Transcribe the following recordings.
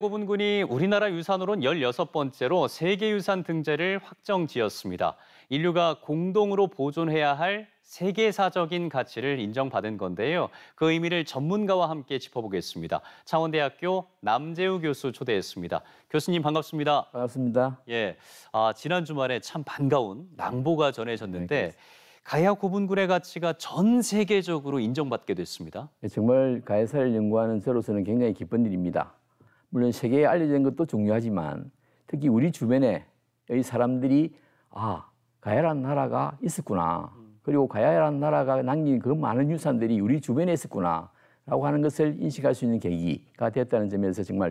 고분군이 우리나라 유산으로는 16번째로 세계유산 등재를 확정지었습니다. 인류가 공동으로 보존해야 할 세계사적인 가치를 인정받은 건데요. 그 의미를 전문가와 함께 짚어보겠습니다. 창원대학교 남재우 교수 초대했습니다. 교수님 반갑습니다. 반갑습니다. 예, 지난 주말에 참 반가운 낭보가 전해졌는데 가야 고분군의 가치가 전 세계적으로 인정받게 됐습니다. 네, 정말 가야사를 연구하는 저로서는 굉장히 기쁜 일입니다. 물론 세계에 알려진 것도 중요하지만 특히 우리 주변에 이 사람들이 가야라는 나라가 있었구나. 그리고 가야라는 나라가 남긴 그 많은 유산들이 우리 주변에 있었구나라고 하는 것을 인식할 수 있는 계기가 됐다는 점에서 정말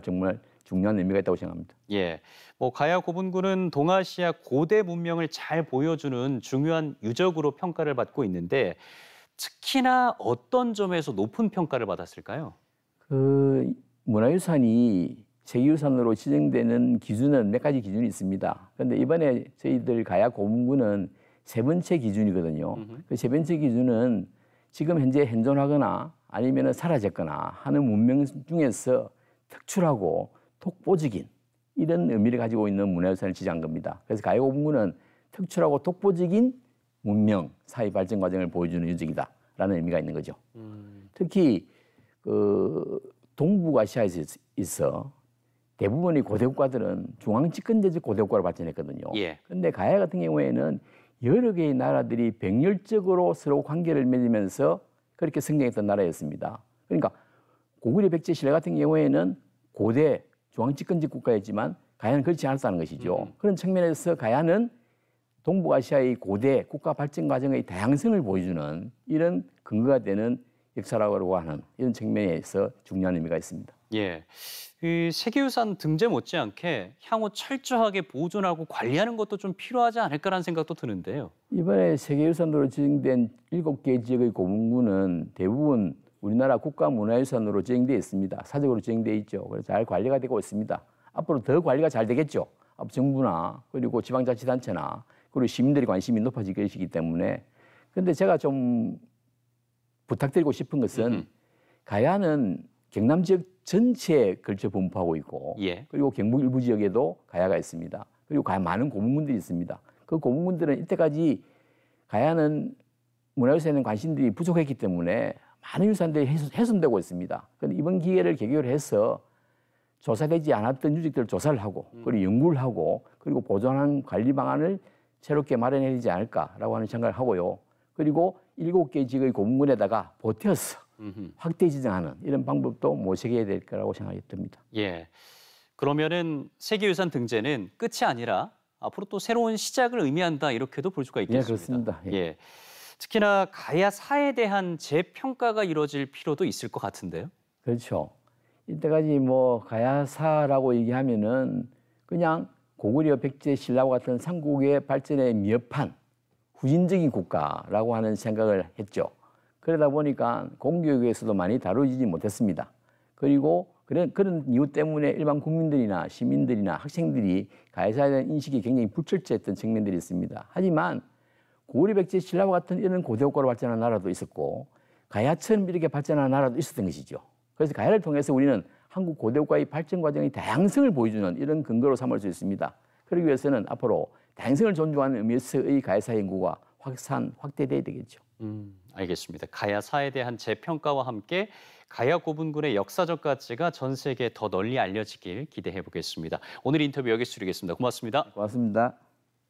중요한 의미가 있다고 생각합니다. 예, 가야 고분군은 동아시아 고대 문명을 잘 보여주는 중요한 유적으로 평가를 받고 있는데 특히나 어떤 점에서 높은 평가를 받았을까요? 그 문화유산이 세계유산으로 지정되는 기준은 몇 가지 기준이 있습니다. 그런데 이번에 저희들 가야 고분군은 세 번째 기준이거든요. 그 세 번째 기준은 지금 현재 현존하거나 아니면 사라졌거나 하는 문명 중에서 특출하고 독보적인 이런 의미를 가지고 있는 문화유산을 지정한 겁니다. 그래서 가야 고분군은 특출하고 독보적인 문명, 사회 발전 과정을 보여주는 유적이다라는 의미가 있는 거죠. 특히 동북아시아에서 있어 대부분의 고대 국가들은 중앙집권제적 고대 국가로 발전했거든요. 그런데 가야 같은 경우에는 여러 개의 나라들이 병렬적으로 서로 관계를 맺으면서 그렇게 성장했던 나라였습니다. 그러니까 고구려 백제 신라 같은 경우에는 고대 중앙집권제적 국가였지만 가야는 그렇지 않았다는 것이죠. 그런 측면에서 가야는 동북아시아의 고대 국가 발전 과정의 다양성을 보여주는 이런 근거가 되는 역사라고 하는 이런 측면에서 중요한 의미가 있습니다. 예, 이 세계유산 등재 못지않게 향후 철저하게 보존하고 관리하는 것도 좀 필요하지 않을까라는 생각도 드는데요. 이번에 세계유산으로 지정된 7개 지역의 고분군은 대부분 우리나라 국가문화유산으로 지정되어 있습니다. 사적으로 지정되어 있죠. 그래서 잘 관리가 되고 있습니다. 앞으로 더 관리가 잘 되겠죠. 앞 정부나 그리고 지방자치단체나 그리고 시민들의 관심이 높아질 것이기 때문에. 그런데 제가 좀 부탁드리고 싶은 것은 가야는 경남 지역 전체에 걸쳐 분포하고 있고 그리고 경북 일부 지역에도 가야가 있습니다. 그리고 많은 고분군들이 있습니다. 그 고분군들은 이때까지 가야는 문화유산에 관심들이 부족했기 때문에 많은 유산들이 훼손되고 있습니다. 그런데 이번 기회를 계기로 해서 조사되지 않았던 유적들을 조사를 하고 그리고 연구를 하고 그리고 보존하는 관리 방안을 새롭게 마련해야 되지 않을까라고 하는 생각을 하고요. 그리고 7개 지역의 고분군에다가 보태어서 확대 지정하는 이런 방법도 모색해야 될 거라고 생각이 듭니다. 예, 그러면은 세계유산 등재는 끝이 아니라 앞으로 또 새로운 시작을 의미한다 이렇게도 볼 수가 있겠습니다. 예, 그렇습니다. 예, 특히나 가야 사에 대한 재평가가 이루어질 필요도 있을 것 같은데요. 그렇죠. 이때까지 가야사라고 얘기하면은 그냥 고구려, 백제, 신라와 같은 삼국의 발전에 미흡한 후진적인 국가라고 하는 생각을 했죠. 그러다 보니까 공교육에서도 많이 다루지 못했습니다. 그리고 그런 이유 때문에 일반 국민들이나 시민들이나 학생들이 가야사에 대한 인식이 굉장히 불철저했던 측면들이 있습니다. 하지만 고구려 백제 신라와 같은 이런 고대국가로 발전한 나라도 있었고 가야처럼 이렇게 발전한 나라도 있었던 것이죠. 그래서 가야를 통해서 우리는 한국 고대국가의 발전 과정의 다양성을 보여주는 이런 근거로 삼을 수 있습니다. 그러기 위해서는 앞으로 다양성을 존중하는 의미에서의 가야사 연구가 확대돼야 되겠죠. 알겠습니다. 가야사에 대한 재평가와 함께 가야 고분군의 역사적 가치가 전 세계에 더 널리 알려지길 기대해 보겠습니다. 오늘 인터뷰 여기서 줄이겠습니다. 고맙습니다. 고맙습니다.